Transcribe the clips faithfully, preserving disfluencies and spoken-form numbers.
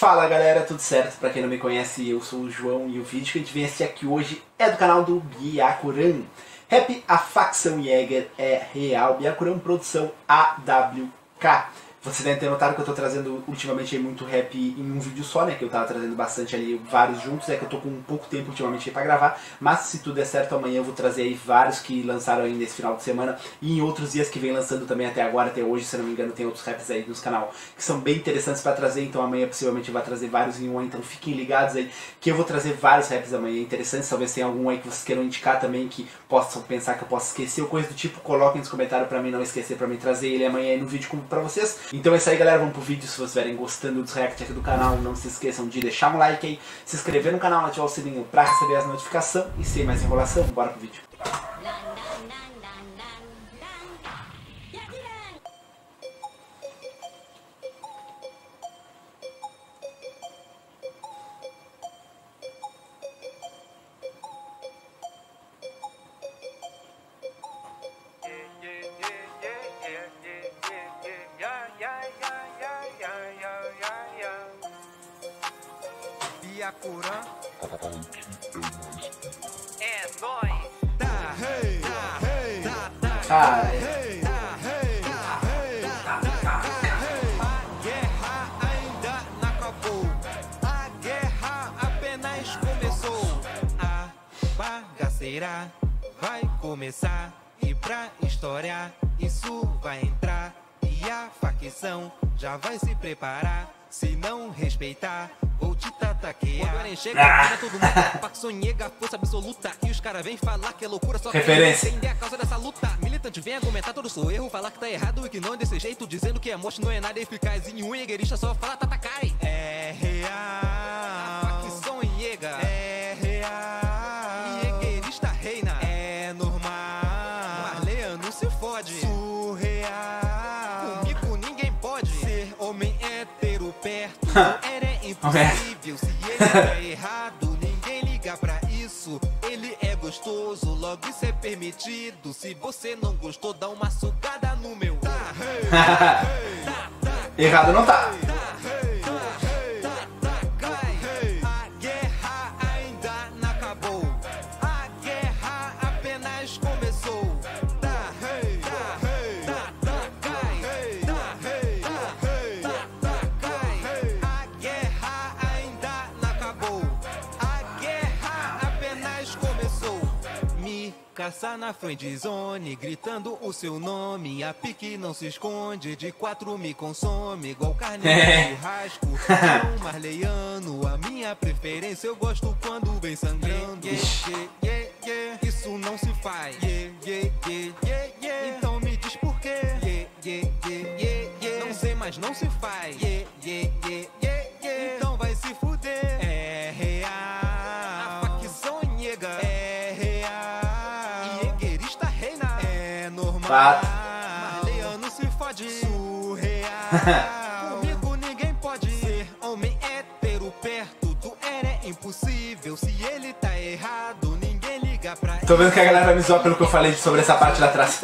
Fala galera, tudo certo? Pra quem não me conhece, eu sou o João e o vídeo que a gente vem assistir aqui hoje é do canal do Byakuran Rap, a facção Yeager é real, Byakuran produção A W K. Vocês devem ter notado que eu tô trazendo ultimamente muito rap em um vídeo só, né? Que eu tava trazendo bastante ali, vários juntos. É que eu tô com um pouco tempo ultimamente pra gravar. Mas se tudo der certo, amanhã eu vou trazer aí vários que lançaram aí nesse final de semana. E em outros dias que vem lançando também até agora, até hoje, se não me engano, tem outros raps aí nos canal que são bem interessantes pra trazer. Então amanhã possivelmente eu vou trazer vários em um. Então fiquem ligados aí que eu vou trazer vários raps amanhã interessantes. Talvez tenha algum aí que vocês queiram indicar também, que possam pensar que eu posso esquecer ou coisa do tipo. Coloquem nos comentários pra mim não esquecer, pra mim trazer ele amanhã aí no vídeo pra vocês. Então é isso aí galera, vamos pro vídeo. Se vocês estiverem gostando dos reacts aqui do canal, não se esqueçam de deixar um like aí, se inscrever no canal, ativar o sininho pra receber as notificações. E sem mais enrolação, bora pro vídeo. Byakuran é nóis. Tá, hey, tá, hey, tá, tá, tá, hey, tá, hey, tá, hey, tá, tá, a guerra ainda não acabou. A guerra apenas começou. A bagaceira vai começar e pra história isso vai entrar. E a facção já vai se preparar. Se não respeitar, vou te tataquear. Quando ela enxerga, ah. todo mundo facção nega, força absoluta. E os caras vêm falar que é loucura, só que não entender a causa dessa luta. Militante vem argumentar todo o seu erro, falar que tá errado e que não é desse jeito, dizendo que a morte não é nada eficaz. E nenhum yeagerista só fala tatakai. É real, a facção Yeager é real. Yeagerista reina, é normal. Marleia não se fode, surreal. Comigo ninguém pode ser homem hétero. Perto, era impossível. Se ele tá errado, ninguém liga pra isso. Ele é gostoso, logo isso é permitido. Se você não gostou, dá uma sugada no meu. Errado não tá. A guerra ainda não acabou. A guerra apenas começou. Caçar na friend zone, gritando o seu nome. A pique não se esconde, de quatro me consome. Igual carne de churrasco, não marleiano. A minha preferência eu gosto quando vem sangrando. Yeah, yeah, yeah, yeah. Isso não se faz. Yeah, yeah, yeah, yeah, yeah. Então me diz por quê. Yeah, yeah, yeah, yeah, yeah. Não sei, mas não se faz. Yeah, yeah, yeah, yeah, yeah. Então vai se fuder. É real, a facção nega é. Marleano se fode, surreal. Comigo ninguém pode ser homem hétero perto do era impossível. Se ele tá errado, ninguém liga pra ele. Tô vendo que a galera vai me zoar pelo que eu falei sobre essa parte lá atrás.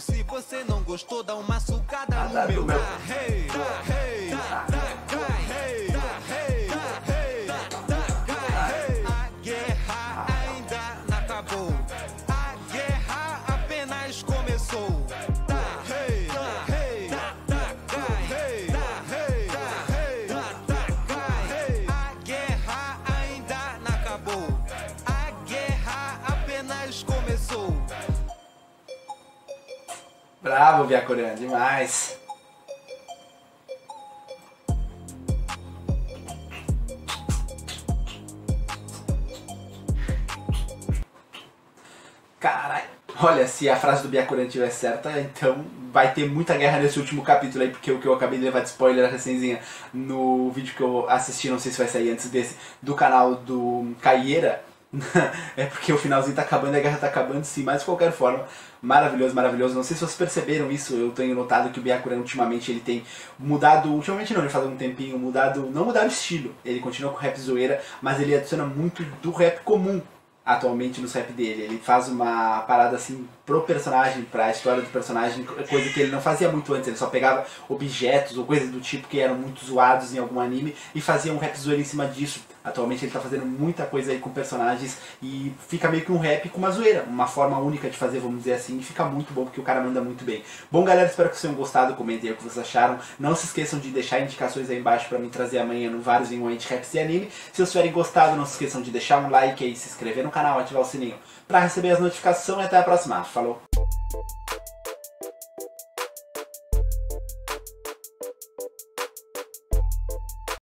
Se você não gostou, dá uma sugada no meu. Bravo, Byakuran, demais. Caralho. Olha, se a frase do Byakuran estiver certa, então vai ter muita guerra nesse último capítulo aí, porque o que eu acabei de levar de spoiler, a recenzinha, no vídeo que eu assisti, não sei se vai sair antes desse, do canal do Caieira, é porque o finalzinho tá acabando e a guerra tá acabando sim, mas de qualquer forma, maravilhoso, maravilhoso. Não sei se vocês perceberam isso, eu tenho notado que o Byakuran ultimamente ele tem mudado, ultimamente não, ele faz um tempinho, mudado, não mudado o estilo, ele continua com rap zoeira, mas ele adiciona muito do rap comum atualmente no rap dele. Ele faz uma parada assim pro personagem, pra história do personagem, coisa que ele não fazia muito antes. Ele só pegava objetos ou coisas do tipo que eram muito zoados em algum anime e fazia um rap zoeiro em cima disso. Atualmente ele tá fazendo muita coisa aí com personagens e fica meio que um rap com uma zoeira, uma forma única de fazer, vamos dizer assim, e fica muito bom porque o cara manda muito bem. Bom, galera, espero que vocês tenham gostado, comentem aí o que vocês acharam. Não se esqueçam de deixar indicações aí embaixo pra mim trazer amanhã no Vários em One de Raps e Anime. Se vocês tiverem gostado, não se esqueçam de deixar um like aí, se inscrever no canal, ativar o sininho pra receber as notificações e até a próxima. Falou!